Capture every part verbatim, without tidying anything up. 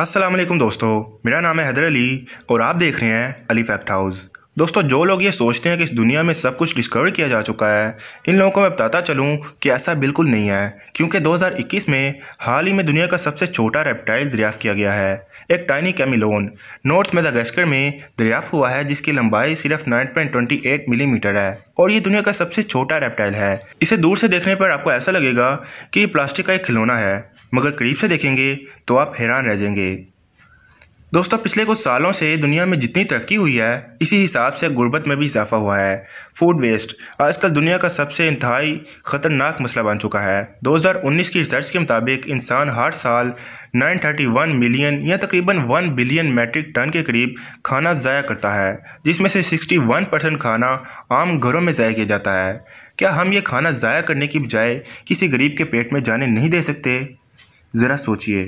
अस्सलाम वालेकुम दोस्तों, मेरा नाम है हैदर अली और आप देख रहे हैं अली फैक्ट हाउस। दोस्तों, जो लोग ये सोचते हैं कि इस दुनिया में सब कुछ डिस्कवर किया जा चुका है, इन लोगों को मैं बताता चलूं कि ऐसा बिल्कुल नहीं है, क्योंकि दो हज़ार इक्कीस में हाल ही में दुनिया का सबसे छोटा रेप्टाइल दरियाफ़्त किया गया है। एक टाइनी कैमिलोन नॉर्थ मेडागास्कर में दरियाफ़्त हुआ है, जिसकी लंबाई सिर्फ नौ पॉइंट दो आठ मिलीमीटर है और ये दुनिया का सबसे छोटा रेप्टाइल है। इसे दूर से देखने पर आपको ऐसा लगेगा कि ये प्लास्टिक का एक खिलौना है, मगर करीब से देखेंगे तो आप हैरान रह जाएंगे। दोस्तों, पिछले कुछ सालों से दुनिया में जितनी तरक्की हुई है, इसी हिसाब से गुर्बत में भी इजाफा हुआ है। फूड वेस्ट आजकल दुनिया का सबसे इंतहाई ख़तरनाक मसला बन चुका है। दो हज़ार उन्नीस की रिसर्च के मुताबिक इंसान हर साल नौ सौ इकतीस मिलियन या तकरीबन एक बिलियन मेट्रिक टन के करीब खाना ज़ाया करता है, जिसमें से इकसठ परसेंट खाना आम घरों में ज़ाया किया जाता है। क्या हम ये खाना ज़ाया करने की बजाय किसी गरीब के पेट में जाने नहीं दे सकते? ज़रा सोचिए।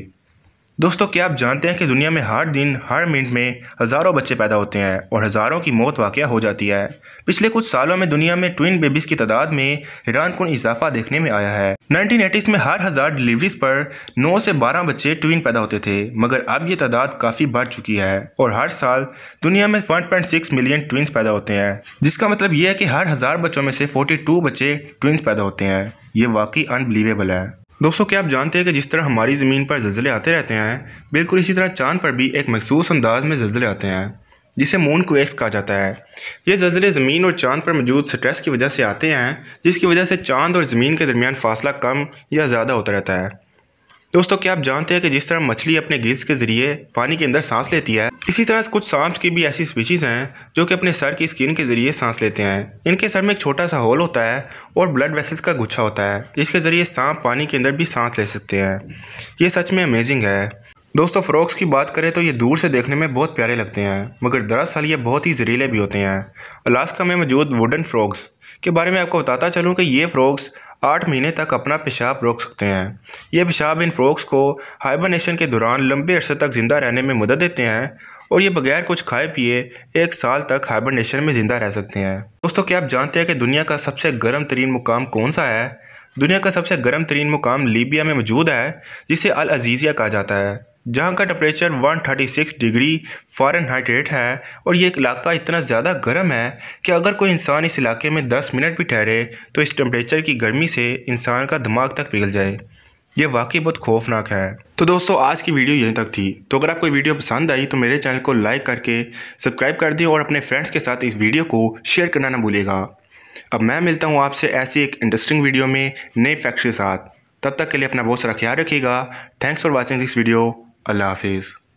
दोस्तों, क्या आप जानते हैं कि दुनिया में हर दिन हर मिनट में हज़ारों बच्चे पैदा होते हैं और हज़ारों की मौत वाक़या हो जाती है। पिछले कुछ सालों में दुनिया में ट्विन बेबीज़ की तादाद में हैरानकुन इजाफा देखने में आया है। नाइनटीन एटीज़ में हर हज़ार डिलीवरीज पर नौ से बारह बच्चे ट्विन पैदा होते थे, मगर अब ये तादाद काफ़ी बढ़ चुकी है और हर साल दुनिया में एक पॉइंट छह मिलियन ट्विन्स पैदा होते हैं, जिसका मतलब ये है कि हर हज़ार बच्चों में से बयालीस बच्चे ट्विन्स पैदा होते हैं। ये वाकई अनबिलीवेबल है। दोस्तों, क्या आप जानते हैं कि जिस तरह हमारी ज़मीन पर ज़लज़ले आते रहते हैं, बिल्कुल इसी तरह चांद पर भी एक मखसूस अंदाज में ज़लज़ले आते हैं, जिसे मूनक्वेक्स कहा जाता है। ये ज़लज़ले ज़मीन और चांद पर मौजूद स्ट्रेस की वजह से आते हैं, जिसकी वजह से चांद और ज़मीन के दरमियान फासला कम या ज़्यादा होता रहता है। दोस्तों, क्या आप जानते हैं कि जिस तरह मछली अपने गिल्स के ज़रिए पानी के अंदर सांस लेती है, इसी तरह कुछ सांप्स की भी ऐसी स्पीशीज़ हैं जो कि अपने सर की स्किन के ज़रिए सांस लेते हैं। इनके सर में एक छोटा सा होल होता है और ब्लड वेसल्स का गुच्छा होता है, जिसके ज़रिए सांप पानी के अंदर भी सांस ले सकते हैं। ये सच में अमेजिंग है। दोस्तों, फ्रॉग्स की बात करें तो ये दूर से देखने में बहुत प्यारे लगते हैं, मगर दरअसल ये बहुत ही ज़हरीले भी होते हैं। अलास्का में मौजूद वुडन फ्रॉग्स के बारे में आपको बताता चलूँ कि ये फ्रॉग्स आठ महीने तक अपना पेशाब रोक सकते हैं। ये पेशाब इन फ्रॉग्स को हाइबरनेशन के दौरान लंबे अरसे तक ज़िंदा रहने में मदद देते हैं और ये बगैर कुछ खाए पिए एक साल तक हाइबरनेशन में ज़िंदा रह सकते हैं। दोस्तों, क्या आप जानते हैं कि दुनिया का सबसे गर्म तरीन मुकाम कौन सा है? दुनिया का सबसे गर्म तरीन मुकाम लीबिया में मौजूद है, जिसे अल अजीजिया कहा जाता है, जहाँ का टेम्परेचर एक सौ छत्तीस डिग्री फ़ारेनहाइट है और ये इलाका इतना ज़्यादा गर्म है कि अगर कोई इंसान इस इलाके में दस मिनट भी ठहरे तो इस टेम्परेचर की गर्मी से इंसान का दिमाग तक पिघल जाए। ये वाकई बहुत खौफनाक है। तो दोस्तों, आज की वीडियो यहीं तक थी। तो अगर आपको वीडियो पसंद आई तो मेरे चैनल को लाइक करके सब्सक्राइब कर दें और अपने फ्रेंड्स के साथ इस वीडियो को शेयर करना ना भूलिएगा। अब मैं मिलता हूँ आपसे ऐसी एक इंटरेस्टिंग वीडियो में नए फैक्ट्स के साथ। तब तक के लिए अपना बहुत सारा ख्याल रखिएगा। Thanks for watching this video. अल्लाह हाफिज़।